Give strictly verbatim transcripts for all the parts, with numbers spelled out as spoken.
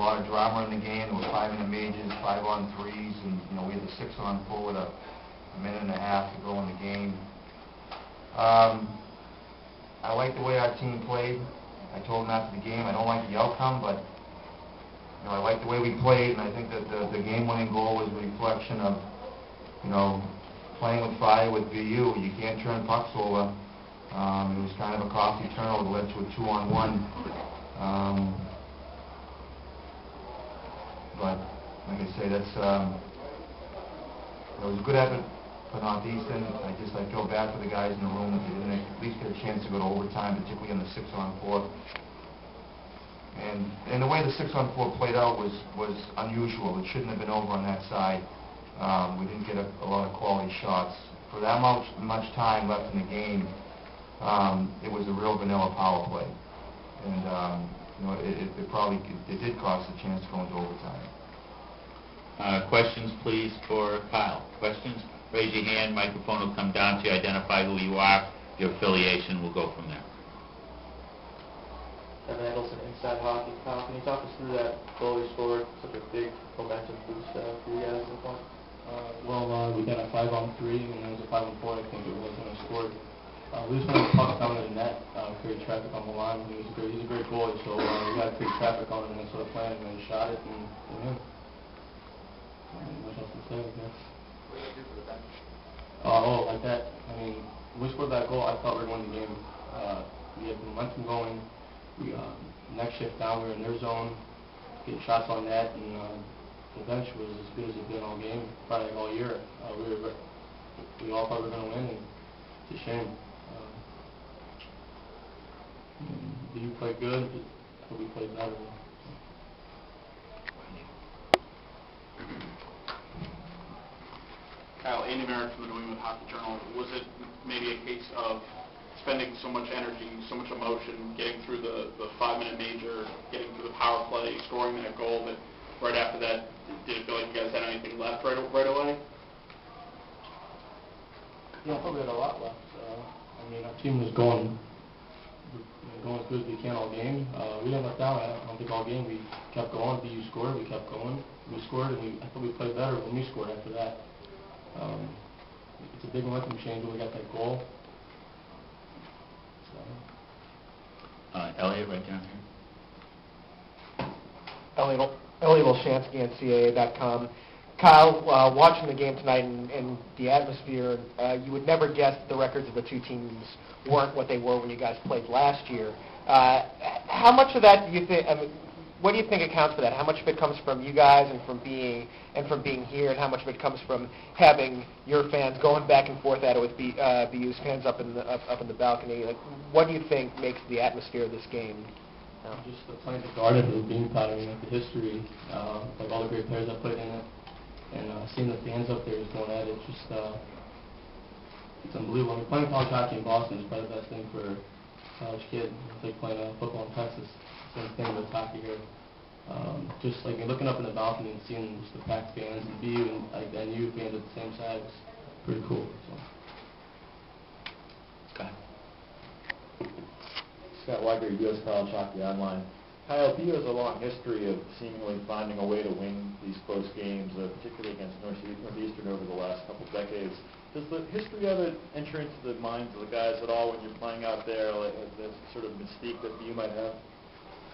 lot of drama in the game. There were five in the majors, five on threes, and you know we had the six on four with a, a minute and a half to go in the game. Um, I like the way our team played. I told them after the game, I don't like the outcome, but you know, I like the way we played, and I think that the, the game-winning goal was a reflection of, you know, playing with fire with V U. You can't turn pucks over. Um, it was kind of a costly turnover that led to a two-on-one. Um, but like I say, that's um, it was a good effort for Northeastern. I just I feel bad for the guys in the room that they didn't at least get a chance to go to overtime, particularly in the six-on-four. And, and the way the six-on-four played out was, was unusual. It shouldn't have been over on that side. Um, we didn't get a, a lot of quality shots. For that much, much time left in the game, um, it was a real vanilla power play. And um, you know, it, it, it probably it, it did cost a chance to go into overtime. Uh, questions, please, for Kyle. Questions? Raise your hand. Microphone will come down to you. Identify who you are. Your affiliation will go from there. Kevin Anderson, Inside Hockey Company. Can you talk us through that goal you scored? Such a big momentum boost uh, for you guys at the point? Uh, well, uh, we got a five on three, and it was a five on four, I think it was, when I scored. Uh, we just wanted to puck down in the net, uh, create traffic on the line. He was a great, he's a great goalie, so uh, we got to create traffic on him, and that's what I planned, and I shot it, and him. I don't know what else to say, I guess. What did you do for the bench? Uh, oh, like that. I mean, we scored that goal, I thought we were winning the game. Uh, we had momentum going. We, um, next shift down, we were in their zone, getting shots on net, and uh, the bench was as good as it's been all game, probably like all year. Uh, we, were, we all thought we were going to win, and it's a shame. Uh, you played good, but we played better. Kyle, Andy Merritt from the New England Hockey Journal. Was it maybe a case of spending so much energy, so much emotion, getting through the, the five-minute major, getting through the power play, scoring that goal, but right after that, did it feel like you guys had anything left right, right away? Yeah, I thought we had a lot left. Uh, I mean, our team was going going as good as we can all game. Uh, we didn't let down, I don't think all game. We kept going. B U scored, we kept going. We scored, and we, I thought we played better when we scored after that. Um, it's a big momentum change when we got that goal. Uh, Elliot, right down here. Elliot, Elliot Blashansky, N C A A dot com. Kyle, uh, watching the game tonight and, and the atmosphere, uh, you would never guess the records of the two teams weren't what they were when you guys played last year. Uh, how much of that do you think? I mean, what do you think accounts for that? How much of it comes from you guys and from being and from being here, and how much of it comes from having your fans going back and forth at it with B, uh, B U's fans up in the up, up in the balcony? Like, what do you think makes the atmosphere of this game? No. Just the playing the garden of the Beanpot, I mean, like the history, uh, like all the great players I put in it, and uh, seeing the fans up there just going at it, just uh, it's unbelievable. I mean, playing college hockey in Boston is probably the best thing for a college kid. It's like playing uh, football in Texas. Same thing with hockey here. Um, just like looking up in the balcony and seeing just the Pac fans and B U and like the N U fans at the same side was pretty cool. So. Okay. Scott Widger, U S College Hockey Online. Kyle, B U has a long history of seemingly finding a way to win these close games, uh, particularly against Northeastern over the last couple of decades. Does the history of it enter into the minds of the guys at all when you're playing out there, like that sort of mystique that B U might have?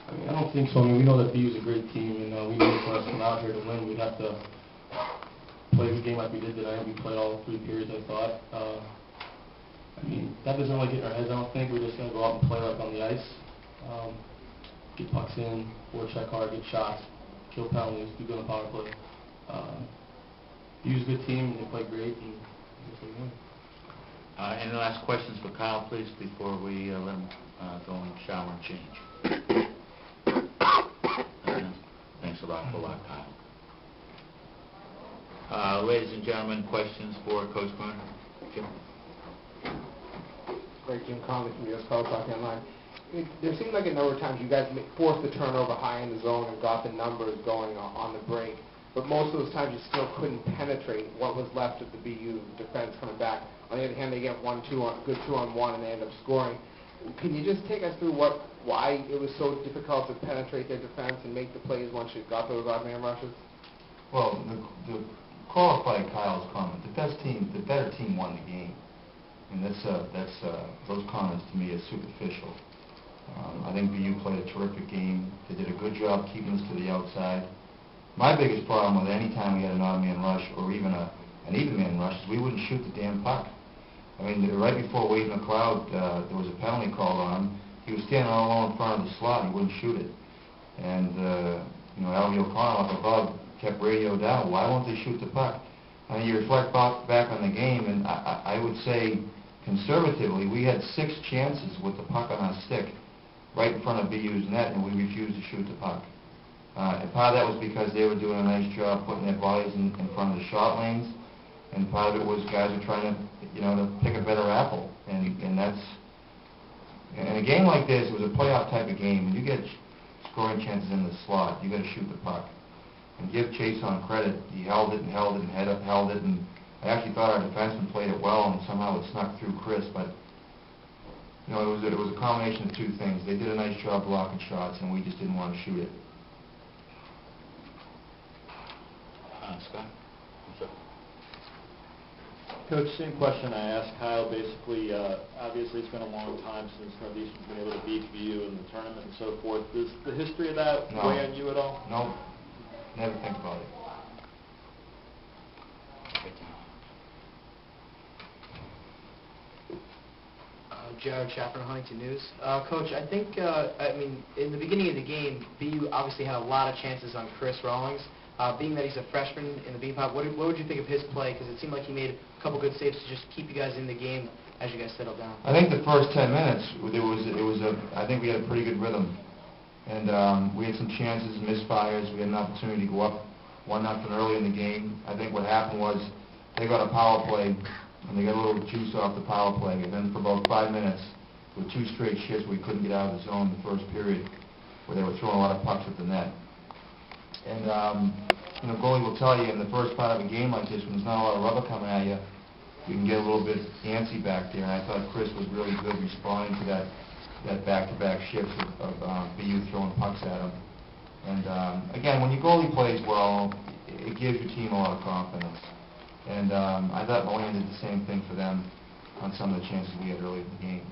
I mean, I don't think so. I mean, we know that B U is a great team, and uh, we knew for us to come out here to win, we'd have to play the game like we did tonight. We played all three periods, I thought. Uh, I mean, that doesn't really get in our heads, I don't think. We're just going to go out and play like on the ice. Um, get pucks in, forecheck hard, get shots, kill penalties, do good on power play. Uh, B U's a good team, and they play great, and that's what we win. Uh, any last questions for Kyle, please, before we uh, let him uh, go and shower and change? Thanks a lot for a lot, Kyle. Uh, ladies and gentlemen, questions for Coach Cronin? Jim. Great, Jim Collins from U S College Hockey Online. It, there seemed like a number of times you guys forced the turnover high in the zone and got the numbers going on, on the break, but most of those times you still couldn't penetrate what was left of the B U defense coming back. On the other hand, they get one two on, good two on one, and they end up scoring. Can you just take us through what, why it was so difficult to penetrate their defense and make the plays once you got those odd man rushes? Well, the, the qualify Kyle's comment. The best team, the better team won the game. And that's uh, that's uh, those comments to me are superficial. Um, I think B U played a terrific game. They did a good job keeping us to the outside. My biggest problem with any time we had an odd man rush or even a an even man rush is we wouldn't shoot the damn puck. I mean, the, right before Wade McLeod, uh, there was a penalty called on him. He was standing all alone in front of the slot. And he wouldn't shoot it. And uh, you know, Albie O'Connell up above kept radio down. Why won't they shoot the puck? I mean, you reflect back on the game, and I, I, I would say conservatively, we had six chances with the puck on our stick right in front of B U's net, and we refused to shoot the puck. Uh, and part of that was because they were doing a nice job putting their bodies in, in front of the shot lanes, and part of it was guys were trying to, you know, to pick a better apple. And and that's, in a game like this, it was a playoff type of game. When you get scoring chances in the slot, you got to shoot the puck. And give Chase on credit, he held it and held it and head up, held it, and I actually thought our defenseman played it well, and somehow it snuck through Chris. But you know, it was a, it was a combination of two things. They did a nice job blocking shots, and we just didn't want to shoot it. Uh, Scott, sure. Coach, same question I asked Kyle. Basically, uh, obviously, it's been a long time since Northeastern's been able to beat V U in the tournament and so forth. Does the history of that no. weigh on you at all? No. Never think about it. Uh, J R. Chapman, Huntington News. Uh, Coach, I think, uh, I mean, in the beginning of the game, B U obviously had a lot of chances on Chris Rawlings. Uh, being that he's a freshman in the Beanpot, what, what would you think of his play? Because it seemed like he made a couple good saves to just keep you guys in the game as you guys settled down. I think the first ten minutes, it was, it was a, I think we had a pretty good rhythm. And um, we had some chances, misfires. We had an opportunity to go up one nothing early in the game. I think what happened was they got a power play, and they got a little juice off the power play. And then for about five minutes, with two straight shifts, we couldn't get out of the zone in the first period, where they were throwing a lot of pucks at the net. And um, you know, goalie will tell you in the first part of a game like this, when there's not a lot of rubber coming at you, you can get a little bit antsy back there. And I thought Chris was really good responding to that. that back-to-back shifts of, of uh, B U throwing pucks at him. And um, again, when your goalie plays well, it gives your team a lot of confidence. And um, I thought Melan did the same thing for them on some of the chances we had early in the game.